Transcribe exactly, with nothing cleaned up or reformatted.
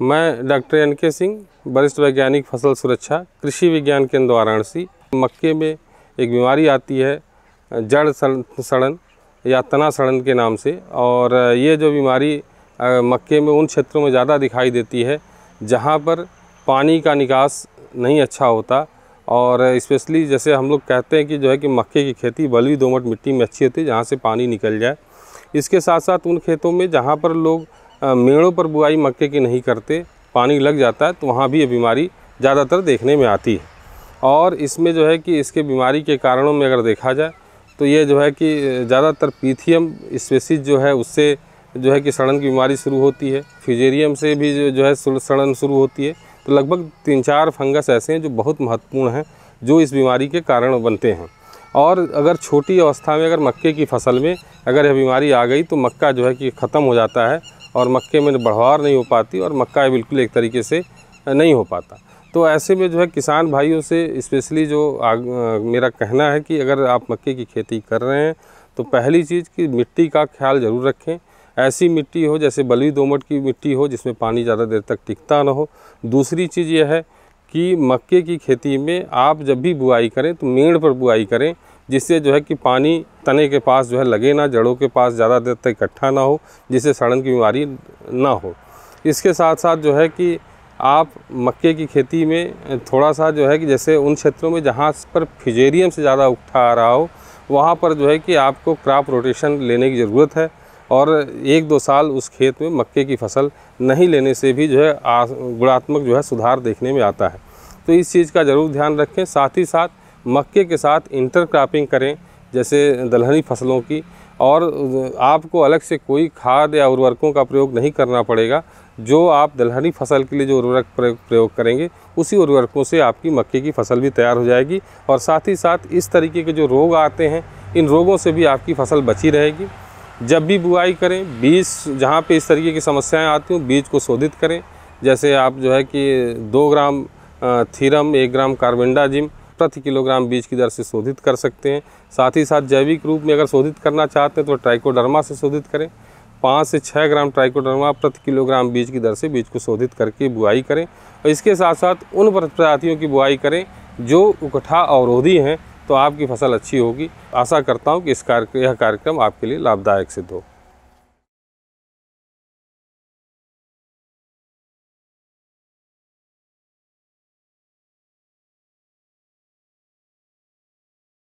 मैं doctor N के सिंह, वरिष्ठ वैज्ञानिक फसल सुरक्षा, कृषि विज्ञान केंद्र वाराणसी। मक्के में एक बीमारी आती है जड़ सड़न या तना सड़न के नाम से, और ये जो बीमारी मक्के में उन क्षेत्रों में ज़्यादा दिखाई देती है जहाँ पर पानी का निकास नहीं अच्छा होता। और स्पेशली जैसे हम लोग कहते हैं कि जो है कि मक्के की खेती बलुई दोमट मिट्टी में अच्छी होती है, जहाँ से पानी निकल जाए। इसके साथ साथ उन खेतों में जहाँ पर लोग मेड़ों पर बुआई मक्के की नहीं करते, पानी लग जाता है, तो वहाँ भी ये बीमारी ज़्यादातर देखने में आती है। और इसमें जो है कि इसके बीमारी के कारणों में अगर देखा जाए तो ये जो है कि ज़्यादातर पीथियम स्पेसीज जो है उससे जो है कि सड़न की बीमारी शुरू होती है। फिजेरियम से भी जो जो है सड़न शुरू होती है। तो लगभग तीन चार फंगस ऐसे हैं जो बहुत महत्वपूर्ण हैं, जो इस बीमारी के कारण बनते हैं। और अगर छोटी अवस्था में अगर मक्के की फसल में अगर यह बीमारी आ गई तो मक्का जो है कि ख़त्म हो जाता है और मक्के में बढ़वार नहीं हो पाती और मक्का बिल्कुल एक तरीके से नहीं हो पाता। तो ऐसे में जो है किसान भाइयों से स्पेशली जो आ, मेरा कहना है कि अगर आप मक्के की खेती कर रहे हैं तो पहली चीज़ कि मिट्टी का ख्याल ज़रूर रखें। ऐसी मिट्टी हो जैसे बलुई दोमट की मिट्टी हो जिसमें पानी ज़्यादा देर तक टिकता ना हो। दूसरी चीज़ यह है कि मक्के की खेती में आप जब भी बुआई करें तो मेड़ पर बुआई करें, जिससे जो है कि पानी तने के पास जो है लगे ना, जड़ों के पास ज़्यादा देर तक इकट्ठा ना हो, जिससे सड़न की बीमारी ना हो। इसके साथ साथ जो है कि आप मक्के की खेती में थोड़ा सा जो है कि जैसे उन क्षेत्रों में जहाँ पर फिजेरियम से ज़्यादा उठा आ रहा हो, वहाँ पर जो है कि आपको क्रॉप रोटेशन लेने की ज़रूरत है। और एक दो साल उस खेत में मक्के की फसल नहीं लेने से भी जो है गुणात्मक जो है सुधार देखने में आता है। तो इस चीज़ का ज़रूर ध्यान रखें। साथ ही साथ मक्के के साथ इंटरक्रॉपिंग करें, जैसे दलहनी फसलों की, और आपको अलग से कोई खाद या उर्वरकों का प्रयोग नहीं करना पड़ेगा। जो आप दलहनी फसल के लिए जो उर्वरक प्रयोग करेंगे उसी उर्वरकों से आपकी मक्के की फसल भी तैयार हो जाएगी। और साथ ही साथ इस तरीके के जो रोग आते हैं, इन रोगों से भी आपकी फसल बची रहेगी। जब भी बुआई करें, बीज जहाँ पे इस तरीके की समस्याएं आती हों, बीज को शोधित करें। जैसे आप जो है कि दो ग्राम थिरम, एक ग्राम कार्बेण्डाजिम प्रति किलोग्राम बीज की दर से शोधित कर सकते हैं। साथ ही साथ जैविक रूप में अगर शोधित करना चाहते हैं तो ट्राइकोडर्मा से शोधित करें। पाँच से छः ग्राम ट्राइकोडर्मा प्रति किलोग्राम बीज की दर से बीज को शोधित करके बुआई करें। और इसके साथ साथ उन प्रजातियों की बुआई करें जो उकठा अवरोधी हैं, तो आपकी फसल अच्छी होगी। आशा करता हूँ कि इस कार्य यह कार्यक्रम आपके लिए लाभदायक सिद्ध हो।